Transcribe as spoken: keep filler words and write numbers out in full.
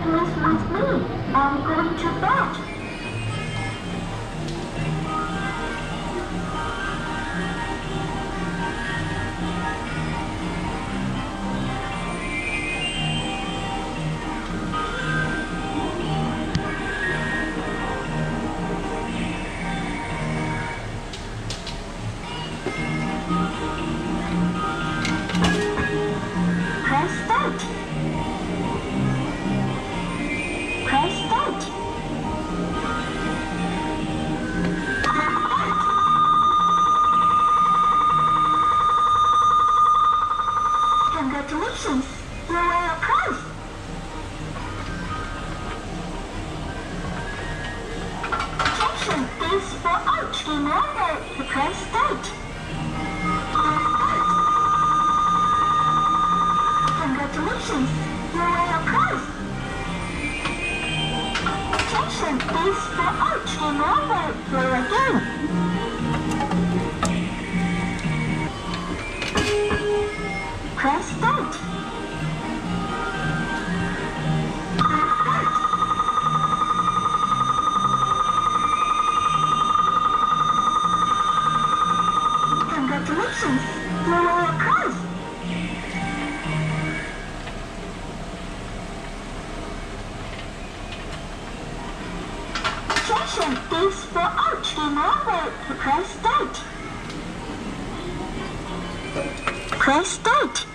Christmas with me. I'm going to bed. Congratulations, you were approved. Attention, please for out. Remember to press start. Congratulations, you were approved. Attention, please for out. Remember to again. Press start. Congratulations, you were approved. Attention, please for out. Remember to press start. Press start.